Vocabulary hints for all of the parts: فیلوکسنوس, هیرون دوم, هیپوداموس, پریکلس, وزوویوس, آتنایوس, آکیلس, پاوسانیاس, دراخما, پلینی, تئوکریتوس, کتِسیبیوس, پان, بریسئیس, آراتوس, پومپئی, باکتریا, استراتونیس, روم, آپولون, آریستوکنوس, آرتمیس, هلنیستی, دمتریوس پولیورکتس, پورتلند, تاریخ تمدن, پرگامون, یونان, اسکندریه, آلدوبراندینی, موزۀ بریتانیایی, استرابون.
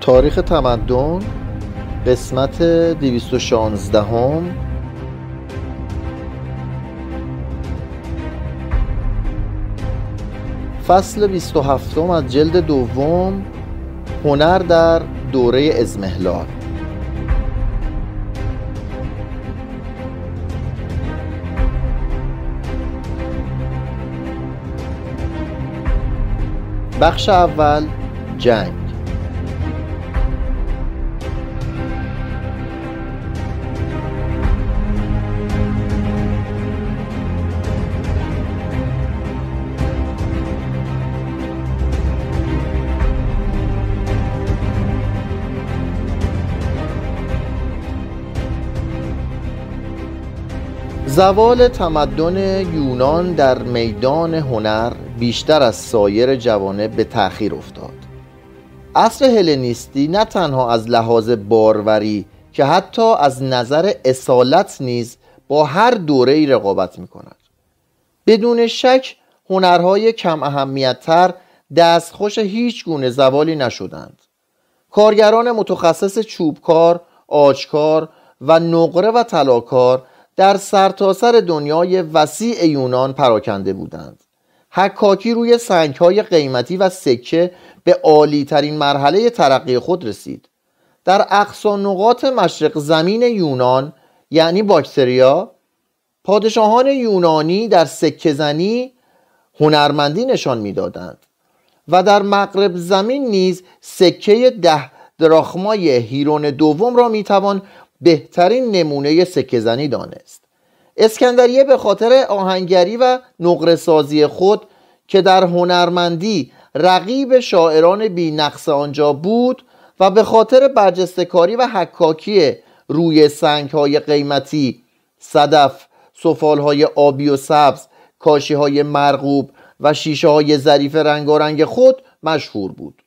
تاریخ تمدن قسمت 216 فصل 27 از جلد دوم هنر در دوره اضمحلال. بخش اول جنگ. زوال تمدن یونان در میدان هنر بیشتر از سایر جوانب به تأخیر افتاد. عصر هلنیستی نه تنها از لحاظ باروری که حتی از نظر اصالت نیز با هر دوره‌ای رقابت می‌کند. بدون شک هنرهای کم اهمیت‌تر دستخوش هیچ گونه زوالی نشدند. کارگران متخصص چوبکار، عاجکار و نقره و طلاکار در سرتاسر دنیای وسیع یونان پراکنده بودند. حکاکی روی سنگ‌های قیمتی و سکه به عالی‌ترین مرحله ترقی خود رسید. در اقصا نقاط مشرق زمین یونان یعنی باکتریا، پادشاهان یونانی در سکه‌زنی هنرمندی نشان می‌دادند و در مغرب زمین نیز سکه 10 دراخمای هیرون دوم را می‌توان بهترین نمونه سکه‌زنی دانست. اسکندریه به خاطر آهنگری و نقره‌سازی خود که در هنرمندی رقیب شاعران بی نقص آنجا بود و به خاطر برجسته‌کاری و حکاکی روی سنگ‌های قیمتی، صدف، سفال‌های آبی و سبز، کاشی‌های مرغوب و شیشه‌های ظریف رنگارنگ خود مشهور بود.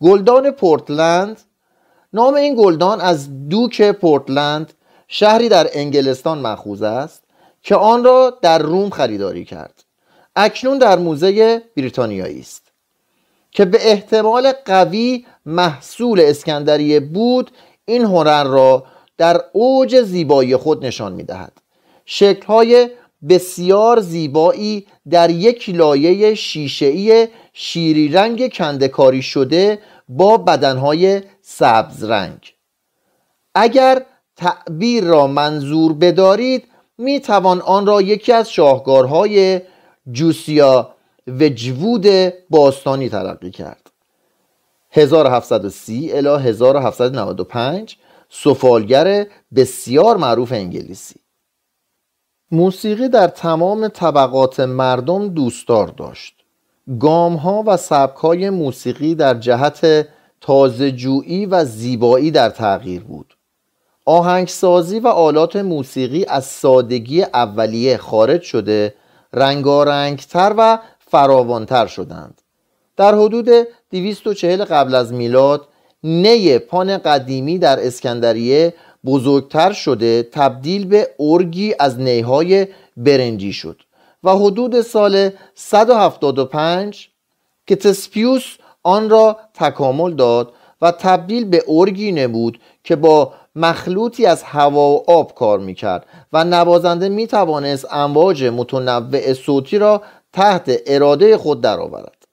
گلدان پورتلند. نام این گلدان از دوک پورتلند، شهری در انگلستان مأخوذ است که آن را در روم خریداری کرد. اکنون در موزۀ بریتانیایی است که به احتمال قوی محصول اسکندریه بود. این هنر را در اوج زیبایی خود نشان می‌دهد. شکل‌های بسیار زیبایی در یک لایه شیشه‌ای شیری رنگ کنده‌کاری شده با بدنهای سبز رنگ. اگر تعبیر را منظور بدارید می توان آن را یکی از شاهکارهای جوسیا وِج وود باستانی تلقی کرد. 1730 الی 1795 سفالگر بسیار معروف انگلیسی. موسیقی در تمام طبقات مردم دوستدار داشت. گام‌ها و سبک‌های موسیقی در جهت تازه‌جویی و زیبایی در تغییر بود. آهنگسازی و آلات موسیقی از سادگی اولیه خارج شده، رنگارنگتر و فراوانتر شدند. در حدود 240 قبل از میلاد، نی پان قدیمی در اسکندریه بزرگتر شده، تبدیل به ارگی از نی‌های برنجی شد و حدود سال 175 کتِسیبیوس آن را تکامل داد و تبدیل به ارگی نمود که با مخلوطی از هوا و آب کار میکرد و نوازنده میتوانست امواج متنوع صوتی را تحت اراده خود درآورد.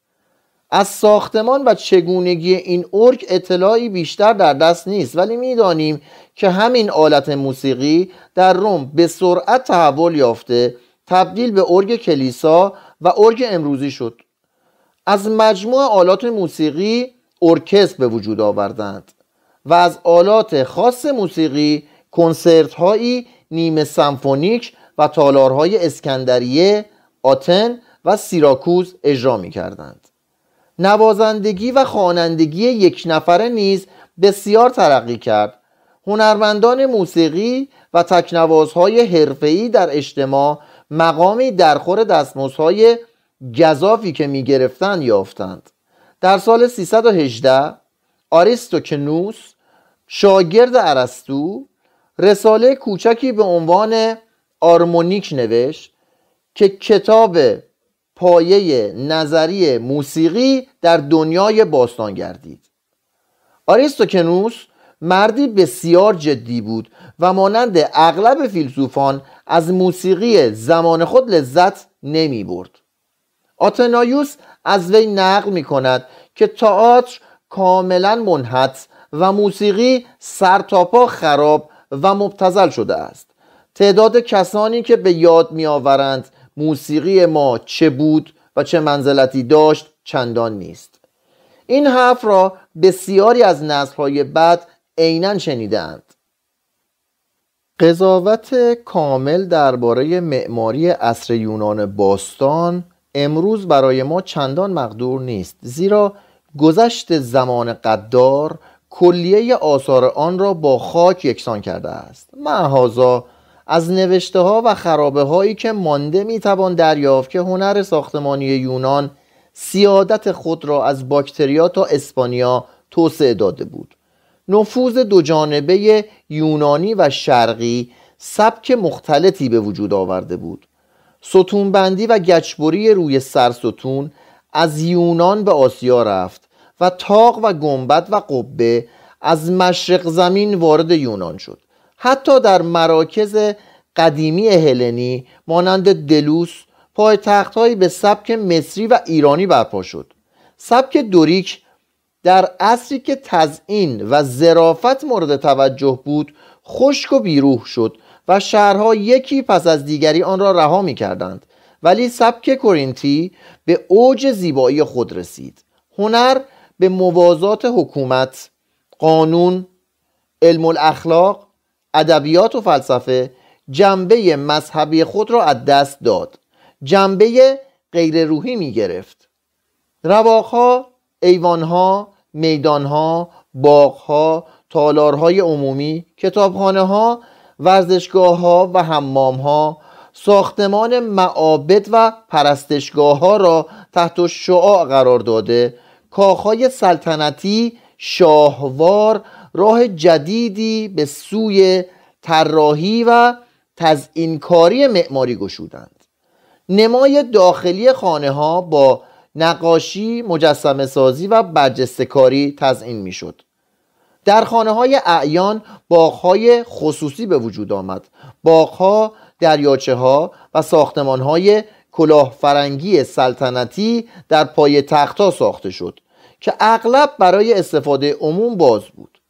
از ساختمان و چگونگی این ارگ اطلاعی بیشتر در دست نیست، ولی میدانیم که همین آلت موسیقی در روم به سرعت تحول یافته، تبدیل به ارگ کلیسا و ارگ امروزی شد. از مجموع آلات موسیقی ارکستر به وجود آوردند و از آلات خاص موسیقی کنسرت‌های نیمه سمفونیک و تالارهای اسکندریه، آتن و سیراکوز اجرا می‌کردند. نوازندگی و خوانندگی یک نفره نیز بسیار ترقی کرد. هنرمندان موسیقی و تکنوازهای حرفه‌ای در اجتماع مقامی درخور دستمزدهای گزافی که می‌گرفتند یافتند. در سال 318 آریستوکنوس، شاگرد ارسطو، رساله کوچکی به عنوان آرمونیک نوشت که کتاب پایه نظری موسیقی در دنیای باستان گردید. آریستوکنوس مردی بسیار جدی بود و مانند اغلب فیلسوفان از موسیقی زمان خود لذت نمی برد. آتنایوس از وی نقل می کند که تئاتر کاملا منحط و موسیقی سرتاپا خراب و مبتذل شده است. تعداد کسانی که به یاد می آورند موسیقی ما چه بود و چه منزلتی داشت چندان نیست. این حرف را بسیاری از نسل‌های بعد عیناً شنیدند. قضاوت کامل درباره معماری عصر یونان باستان امروز برای ما چندان مقدور نیست، زیرا گذشت زمان قدار کلیه آثار آن را با خاک یکسان کرده است. معهازا از نوشته ها و خرابه هایی که مانده می توان دریافت که هنر ساختمانی یونان سیادت خود را از باکتریا تا اسپانیا توسعه داده بود. نفوذ دو جانبه یونانی و شرقی سبک مختلطی به وجود آورده بود. ستونبندی و گچبری روی سرستون از یونان به آسیا رفت و طاق و گنبد و قبه از مشرق زمین وارد یونان شد. حتی در مراکز قدیمی هلنی مانند دلوس پایتخت‌هایی به سبک مصری و ایرانی برپا شد. سبک دوریک در عصری که تزیین و ظرافت مورد توجه بود خشک و بیروح شد و شهرها یکی پس از دیگری آن را رها می‌کردند، ولی سبک کرینتی به اوج زیبایی خود رسید. هنر به موازات حکومت، قانون، علم الاخلاق، ادبیات و فلسفه جنبه مذهبی خود را از دست داد، جنبه غیر روحی می گرفت. رواقها، ایوانها، میدانها، باغها، تالارهای عمومی، کتابخانهها، ورزشگاهها و حمامها، ساختمان معابد و پرستشگاهها را تحت شعاع قرار داده، کاخهای سلطنتی، شاهوار، راه جدیدی به سوی طراحی و تزیین‌کاری معماری گشودند. نمای داخلی خانه ها با نقاشی، مجسمه سازی و برجسته کاری تزیین می شد. در خانه های اعیان باغ‌های خصوصی به وجود آمد. باغ‌ها، دریاچه ها و ساختمان های کلاهفرنگی سلطنتی در پای تخت‌ها ساخته شد که اغلب برای استفاده عموم باز بود.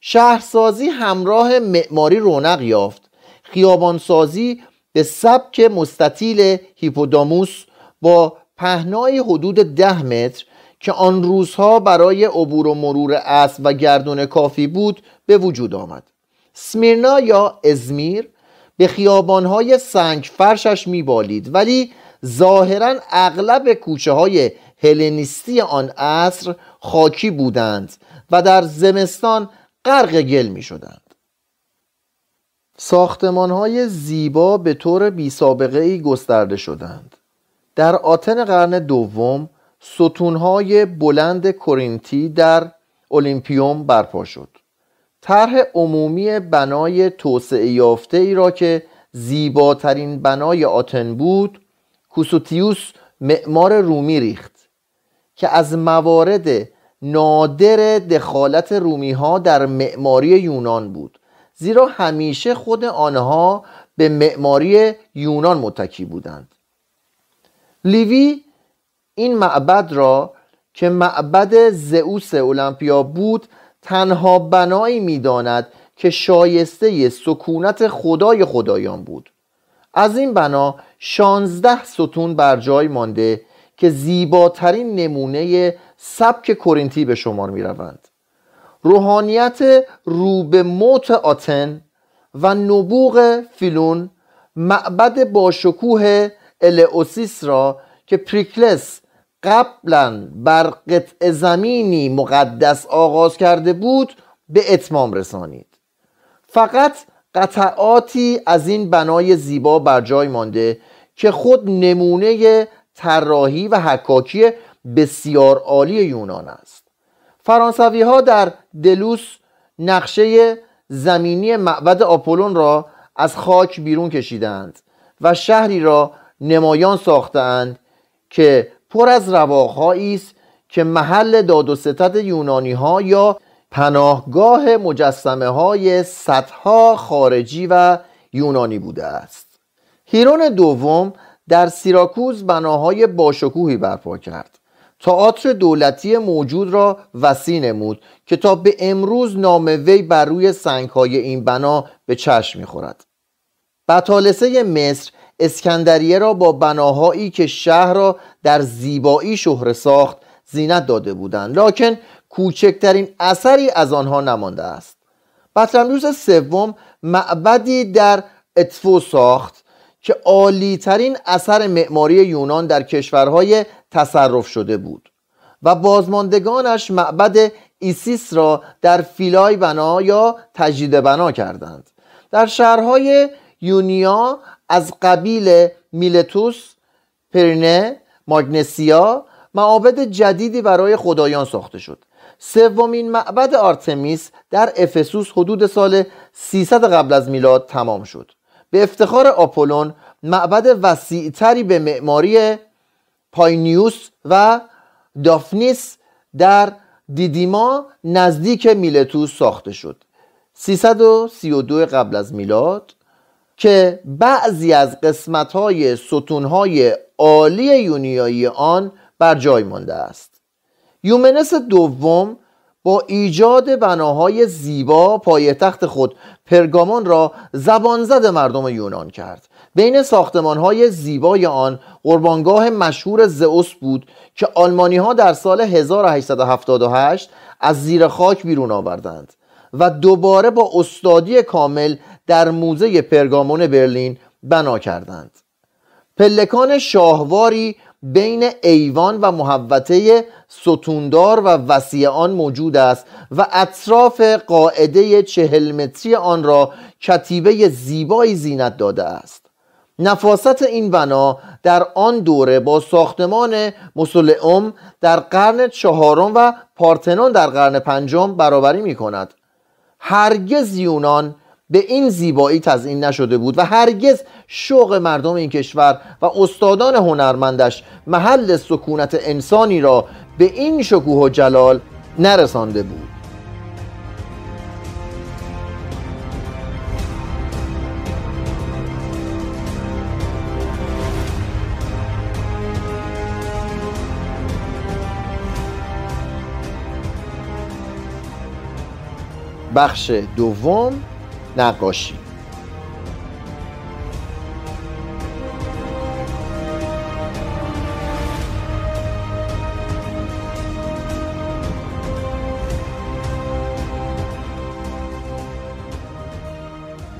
شهرسازی همراه معماری رونق یافت. خیابانسازی به سبک مستطیل هیپوداموس با پهنای حدود 10 متر که آن روزها برای عبور و مرور اسب و گردون کافی بود به وجود آمد. اسمیرنا یا ازمیر به خیابانهای سنگ فرشش میبالید، ولی ظاهراً اغلب کوچه‌های هلنیستی آن عصر خاکی بودند و در زمستان غرق گل می شدند. ساختمان‌های زیبا به طور بی‌سابقه‌ای گسترده شدند. در آتن قرن دوم ستون‌های بلند کرینتی در اولمپیوم برپا شد. طرح عمومی بنای توسعه یافته‌ای را که زیباترین بنای آتن بود کوسوتیوس معمار رومی ریخت که از موارد نادر دخالت رومی‌ها در معماری یونان بود، زیرا همیشه خود آنها به معماری یونان متکی بودند. لیوی این معبد را که معبد زئوس اولمپیا بود تنها بنایی می‌داند که شایسته سکونت خدای خدایان بود. از این بنا 16 ستون بر جای مانده که زیباترین نمونه سبک کرینتی به شمار می روند. روحانیت روبه موت آتن و نبوغ فیلون معبد باشکوه الئوسیس را که پریکلس قبلا بر قطع زمینی مقدس آغاز کرده بود به اتمام رسانید. فقط قطعاتی از این بنای زیبا بر جای مانده که خود نمونه طراحی و حکاکی بسیار عالی یونان است. فرانسوی ها در دلوس نقشه زمینی معبد آپولون را از خاک بیرون کشیدند و شهری را نمایان ساختند که پر از رواقهایی است که محل داد و ستد یونانی ها یا پناهگاه مجسمه‌های صدها خارجی و یونانی بوده است. هیرون دوم در سیراکوز بناهای باشکوهی برپا کرد. تئاتر دولتی موجود را وسیع نمود که تا به امروز نام وی بر روی سنگ‌های این بنا به چشم می‌خورد. بطالسه مصر اسکندریه را با بناهایی که شهر را در زیبایی شهره ساخت زینت داده بودند، لکن کوچکترین اثری از آنها نمانده است. بطلموس سوم معبدی در اتفو ساخت که عالیترین اثر معماری یونان در کشورهای تصرف شده بود و بازماندگانش معبد ایسیس را در فیلای بنا یا تجدید بنا کردند. در شهرهای یونیا از قبیل میلتوس، پرینه، ماگنسیا معابد جدیدی برای خدایان ساخته شد. سومین معبد آرتمیس در افسوس حدود سال 300 قبل از میلاد تمام شد. به افتخار آپولون معبد وسیعتری به معماری پاینیوس و دافنیس در دیدیما نزدیک میلتوس ساخته شد 332 قبل از میلاد که بعضی از قسمت‌های ستون‌های عالی یونیایی آن بر جای مانده است. یومنس دوم با ایجاد بناهای زیبا پایتخت خود پرگامون را زبانزد مردم یونان کرد. بین ساختمانهای زیبای آن قربانگاه مشهور زئوس بود که آلمانی‌ها در سال 1878 از زیر خاک بیرون آوردند و دوباره با استادی کامل در موزه پرگامون برلین بنا کردند. پلکان شاهواری بین ایوان و محوطه ستوندار و وسیع آن موجود است و اطراف قاعده 40 متری آن را کتیبه زیبایی زینت داده است. نفاست این بنا در آن دوره با ساختمان موسولئوم در قرن چهارم و پارتنون در قرن پنجم برابری می کند. هرگز یونان به این زیبایی تزیین نشده بود و هرگز شوق مردم این کشور و استادان هنرمندش محل سکونت انسانی را به این شکوه و جلال نرسانده بود. بخش دوم، نقاشی.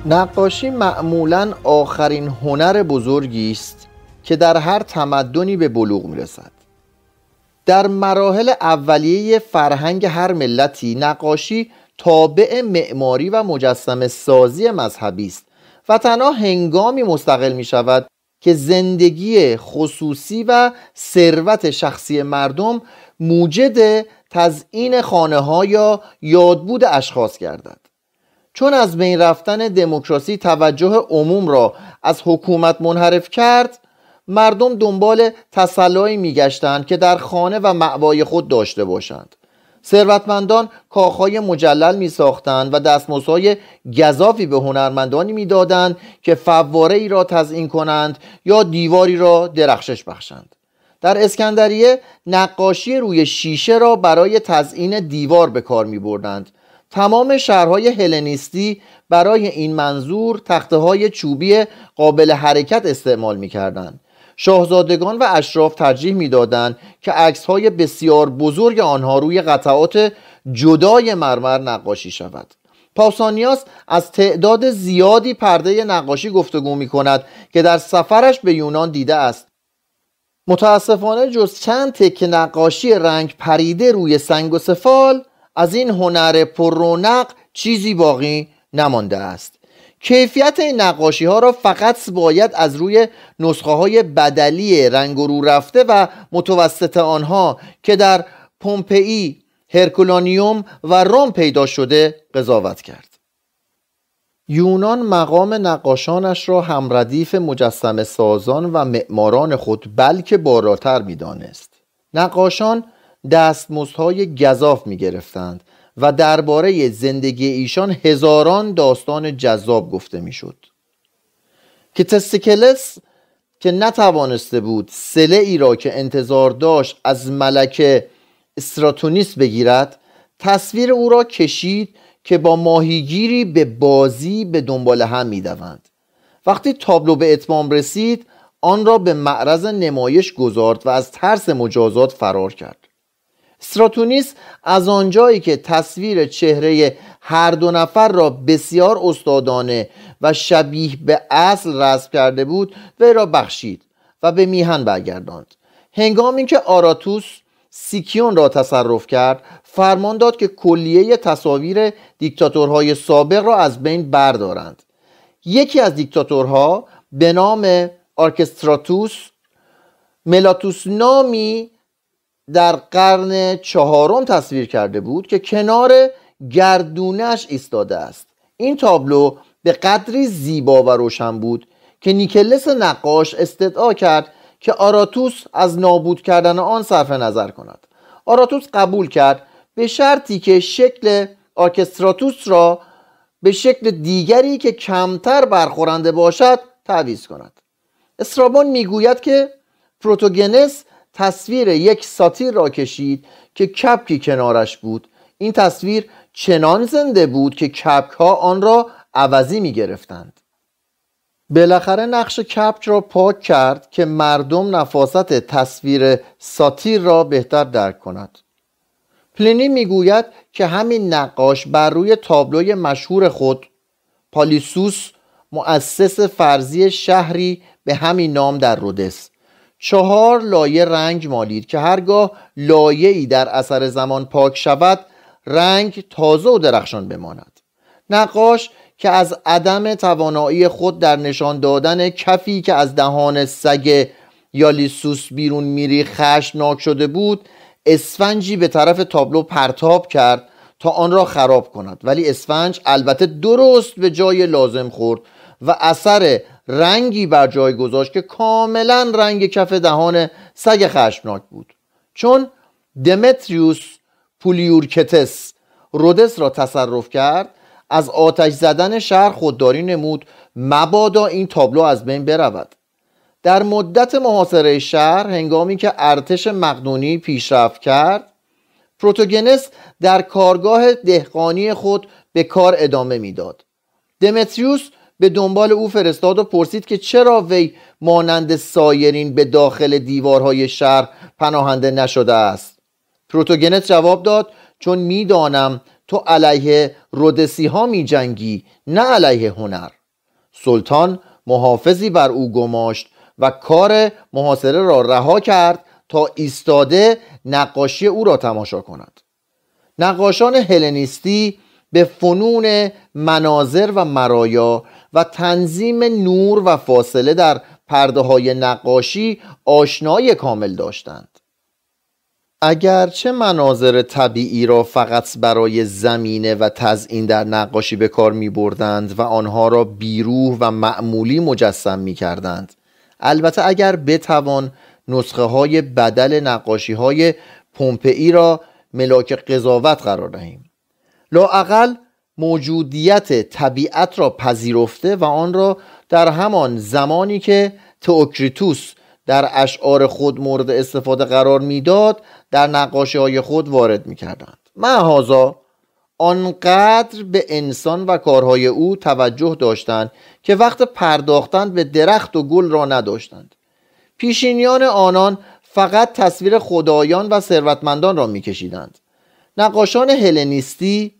نقاشی معمولاً آخرین هنر بزرگی است که در هر تمدنی به بلوغ می‌رسد. در مراحل اولیه فرهنگ هر ملتی نقاشی تابع معماری و مجسمه سازی مذهبی است و تنها هنگامی مستقل می شود که زندگی خصوصی و ثروت شخصی مردم موجب تزیین خانه ها یا یادبود اشخاص گردد. چون از بین رفتن دموکراسی توجه عموم را از حکومت منحرف کرد، مردم دنبال تسلایی می گشتند که در خانه و مأوای خود داشته باشند. ثروتمندان کاخهای مجلل می ساختند و دستمزدهای گزافی به هنرمندانی می دادند که فواره ای را تزیین کنند یا دیواری را درخشش بخشند. در اسکندریه نقاشی روی شیشه را برای تزیین دیوار به کار می بردند. تمام شهرهای هلنیستی برای این منظور تخته‌های چوبی قابل حرکت استعمال می کردند. شاهزادگان و اشراف ترجیح میدادند که عکس‌های بسیار بزرگ آنها روی قطعات جدای مرمر نقاشی شود. پاوسانیاس از تعداد زیادی پرده نقاشی گفتگو می‌کند که در سفرش به یونان دیده است. متأسفانه جز چند تکه نقاشی رنگ پریده روی سنگ و سفال از این هنر پر رونق چیزی باقی نمانده است. کیفیت این نقاشی ها را فقط باید از روی نسخه های بدلی رنگ و رو رفته و متوسط آنها که در پومپئی، هرکولانیوم و روم پیدا شده قضاوت کرد. یونان مقام نقاشانش را همردیف مجسمه سازان و معماران خود بلکه بالاتر میدانست. نقاشان دستمزدهای گزاف می گرفتند و درباره زندگی ایشان هزاران داستان جذاب گفته میشد. که تستیکلس که نتوانسته بود سله ای را که انتظار داشت از ملکه استراتونیس بگیرد، تصویر او را کشید که با ماهیگیری به بازی به دنبال هم میدوند. وقتی تابلو به اتمام رسید آن را به معرض نمایش گذارد و از ترس مجازات فرار کرد. استراتونیس از آنجایی که تصویر چهره هر دو نفر را بسیار استادانه و شبیه به اصل رسم کرده بود وی را بخشید و به میهن برگرداند. هنگام اینکه آراتوس سیکیون را تصرف کرد فرمان داد که کلیه تصاویر دیکتاتورهای سابق را از بین بردارند. یکی از دیکتاتورها به نام آرکستراتوس ملاتوس نامی در قرن چهارم تصویر کرده بود که کنار گردونش ایستاده است. این تابلو به قدری زیبا و روشن بود که نیکلس نقاش استدعا کرد که آراتوس از نابود کردن آن صرف نظر کند. آراتوس قبول کرد به شرطی که شکل آرکستراتوس را به شکل دیگری که کمتر برخورنده باشد تعویض کند. استرابون میگوید که پروتوگنس تصویر یک ساتیر را کشید که کپکی کنارش بود. این تصویر چنان زنده بود که کپک ها آن را عوضی می گرفتند. بالاخره نقش کپک را پاک کرد که مردم نفاست تصویر ساتیر را بهتر درک کند. پلینی میگوید که همین نقاش بر روی تابلوی مشهور خود پالیسوس مؤسس فرضی شهری به همین نام در رودس 4 لایه رنگ مالید که هرگاه لایه‌ای در اثر زمان پاک شود رنگ تازه و درخشان بماند. نقاش که از عدم توانایی خود در نشان دادن کفی که از دهان سگ یالیسوس بیرون میریخت خشمناک شده بود، اسفنجی به طرف تابلو پرتاب کرد تا آن را خراب کند، ولی اسفنج البته درست به جای لازم خورد و اثر رنگی بر جای گذاشت که کاملا رنگ کف دهان سگ خشمناک بود. چون دمتریوس پولیورکتس رودس را تصرف کرد از آتش زدن شهر خودداری نمود مبادا این تابلو از بین برود. در مدت محاصره شهر هنگامی که ارتش مقدونی پیشرفت کرد پروتوگنس در کارگاه دهقانی خود به کار ادامه میداد. دمتریوس به دنبال او فرستاد و پرسید که چرا وی مانند سایرین به داخل دیوارهای شهر پناهنده نشده است. پروتوگنس جواب داد چون میدانم تو علیه رودسی ها می جنگی نه علیه هنر. سلطان محافظی بر او گماشت و کار محاصره را رها کرد تا ایستاده نقاشی او را تماشا کند. نقاشان هلنیستی به فنون مناظر و مرایا و تنظیم نور و فاصله در پرده های نقاشی آشنایی کامل داشتند. اگرچه مناظر طبیعی را فقط برای زمینه و تزئین در نقاشی به کار می بردند و آنها را بیروح و معمولی مجسم می کردند. البته اگر بتوان نسخه های بدل نقاشی های پومپئی را ملاک قضاوت قرار دهیم، لااقل موجودیت طبیعت را پذیرفته و آن را در همان زمانی که تئوکریتوس در اشعار خود مورد استفاده قرار میداد در نقاشی‌های خود وارد می‌کردند. معهازا آنقدر به انسان و کارهای او توجه داشتند که وقت پرداختن به درخت و گل را نداشتند. پیشینیان آنان فقط تصویر خدایان و ثروتمندان را می‌کشیدند. نقاشان هلنیستی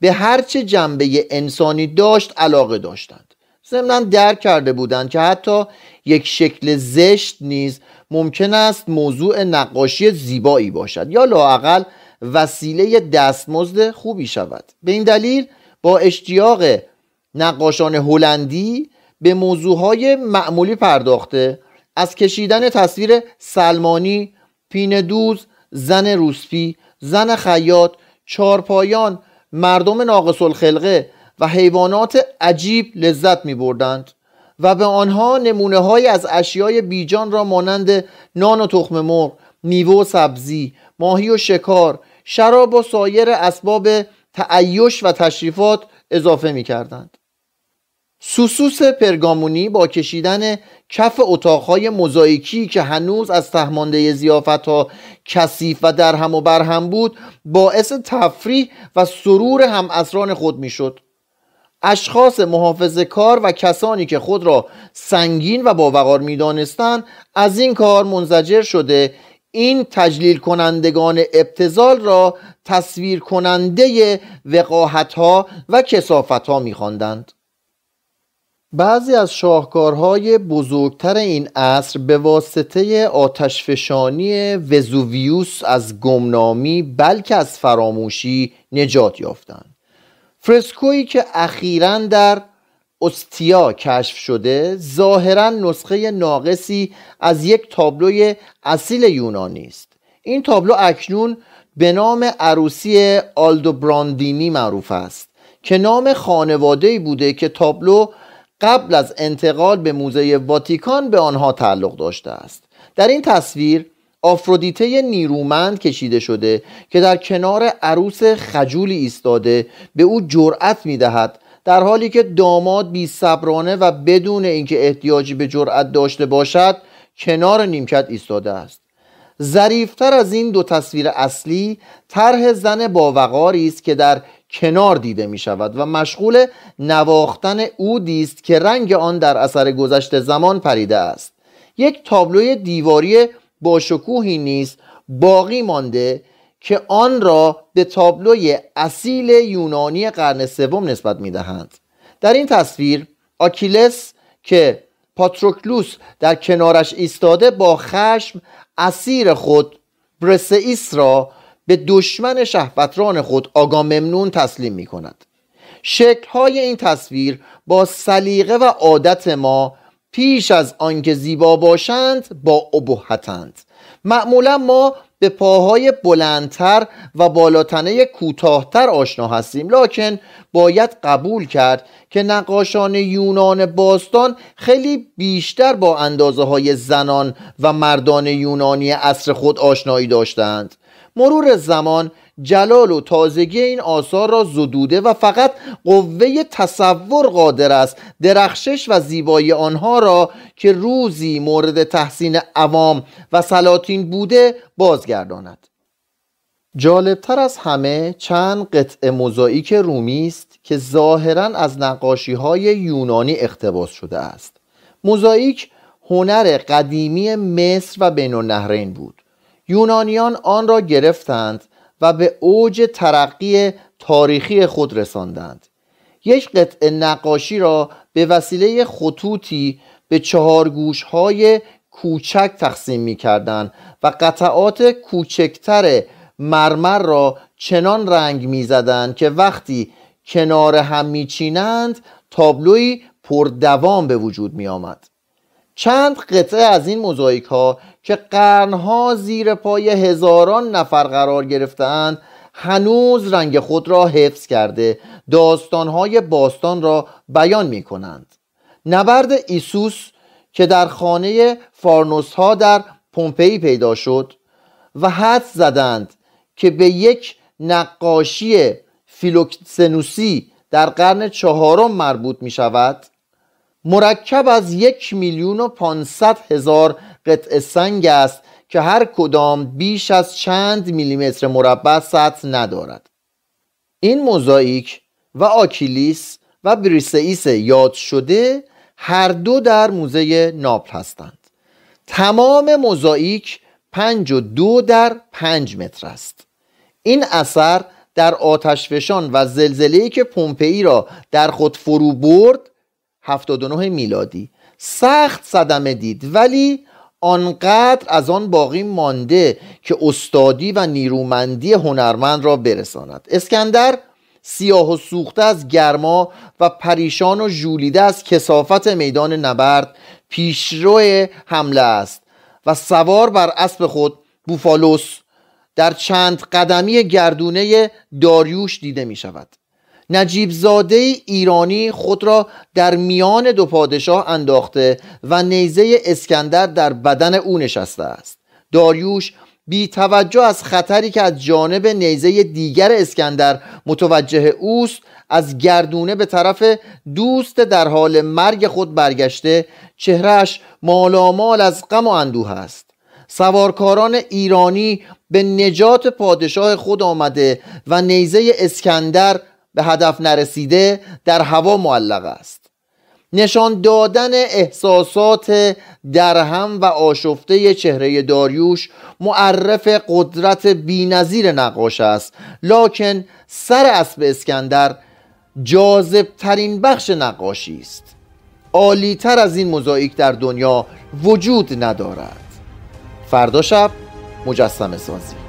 به هرچه جنبه انسانی داشت علاقه داشتند. ضمناً درک کرده بودند که حتی یک شکل زشت نیز ممکن است موضوع نقاشی زیبایی باشد یا لااقل وسیله دستمزد خوبی شود. به این دلیل با اشتیاق نقاشان هلندی به موضوعهای معمولی پرداخته، از کشیدن تصویر سلمانی، پینه دوز، زن روسپی، زن خیاط، چارپایان، مردم ناقص الخلقه و حیوانات عجیب لذت می بردند و به آنها نمونه های از اشیای بیجان را مانند نان و تخم مرغ، میوه و سبزی، ماهی و شکار، شراب و سایر اسباب تعیش و تشریفات اضافه می کردند. سوسوس پرگامونی با کشیدن کف اتاقهای موزاییکی که هنوز از تهمانده ضیافت‌ها کثیف و درهم و برهم بود باعث تفریح و سرور هم عصران خود میشد. اشخاص محافظه‌کار و کسانی که خود را سنگین و باوقار می‌دانستند از این کار منزجر شده این تجلیل کنندگان ابتذال را تصویر کننده وقاحت‌ها و کثافت‌ها می‌خواندند. بعضی از شاهکارهای بزرگتر این عصر به واسطه آتشفشانی وزوویوس از گمنامی بلکه از فراموشی نجات یافتند. فرسکویی که اخیراً در اوستیا کشف شده ظاهراً نسخه ناقصی از یک تابلوی اصیل یونانی است. این تابلو اکنون به نام عروسی آلدوبراندینی معروف است که نام خانواده‌ای بوده که تابلو قبل از انتقال به موزه واتیکان به آنها تعلق داشته است. در این تصویر آفرودیته نیرومند کشیده شده که در کنار عروس خجولی ایستاده به او جرأت می‌دهد، در حالی که داماد بی‌صبرانه و بدون اینکه احتیاجی به جرأت داشته باشد کنار نیمکت ایستاده است. ظریف‌تر از این دو تصویر اصلی طرح زن باوقاری است که در کنار دیده می شود و مشغول نواختن عودی است که رنگ آن در اثر گذشت زمان پریده است. یک تابلوی دیواری باشکوهی نیز باقی مانده که آن را به تابلوی اصیل یونانی قرن سوم نسبت می دهند. در این تصویر آکیلس که پاتروکلوس در کنارش ایستاده با خشم اسیر خود برسئیس را به دشمن شهوتران خود آگاممنون تسلیم می کند. شکل‌های این تصویر با سلیقه و عادت ما پیش از آنکه زیبا باشند با ابهتند. معمولا ما به پاهای بلندتر و بالاتنه کوتاهتر آشنا هستیم، لکن باید قبول کرد که نقاشان یونان باستان خیلی بیشتر با اندازه‌های زنان و مردان یونانی عصر خود آشنایی داشتند. مرور زمان جلال و تازگی این آثار را زدوده و فقط قوه تصور قادر است درخشش و زیبایی آنها را که روزی مورد تحسین عوام و سلاطین بوده بازگرداند. جالبتر از همه چند قطعه موزاییک رومی است که ظاهراً از نقاشی‌های یونانی اقتباس شده است. موزاییک هنر قدیمی مصر و بین‌النهرین بود. یونانیان آن را گرفتند و به اوج ترقی تاریخی خود رساندند. یک قطعه نقاشی را به وسیله خطوطی به چهار گوش‌های کوچک تقسیم می‌کردند و قطعات کوچکتر مرمر را چنان رنگ می‌زدند که وقتی کنار هم می‌چینند تابلویی پردوام به وجود می‌آمد. چند قطعه از این موزاییک‌ها که قرنها زیر پای هزاران نفر قرار گرفته‌اند هنوز رنگ خود را حفظ کرده داستانهای باستان را بیان می‌کنند. نبرد ایسوس که در خانه فارنوس‌ها در پومپئی پیدا شد و حد زدند که به یک نقاشی فیلوکسنوسی در قرن چهارم مربوط می‌شود، مرکب از 1,500,000 قطعه سنگ است که هر کدام بیش از چند میلیمتر مربع سطح ندارد. این موزاییک و آکیلیس و بریسئیس یاد شده هر دو در موزه ناپل هستند. تمام موزاییک 5.2 در 5 متر است. این اثر در آتشفشان و زلزله‌ای که پومپئی را در خود فرو برد 79 میلادی سخت صدمه دید، ولی آنقدر از آن باقی مانده که استادی و نیرومندی هنرمند را برساند. اسکندر سیاه و سوخته از گرما و پریشان و ژولیده از کثافت میدان نبرد پیشرو حمله است و سوار بر اسب خود بوفالوس در چند قدمی گردونه داریوش دیده می شود. نجیب زاده ایرانی خود را در میان دو پادشاه انداخته و نیزه اسکندر در بدن او نشسته است. داریوش بی توجه از خطری که از جانب نیزه دیگر اسکندر متوجه اوست، از گردونه به طرف دوست در حال مرگ خود برگشته، چهرهش مالامال از غم و اندوه است. سوارکاران ایرانی به نجات پادشاه خود آمده و نیزه اسکندر به هدف نرسیده در هوا معلق است. نشان دادن احساسات درهم و آشفته چهره داریوش معرف قدرت بی‌نظیر نقاش است، لکن سر اسب اسکندر جاذب‌ترین بخش نقاشی است. عالی‌تر از این موزاییک در دنیا وجود ندارد. فردا شب مجسمه‌سازی.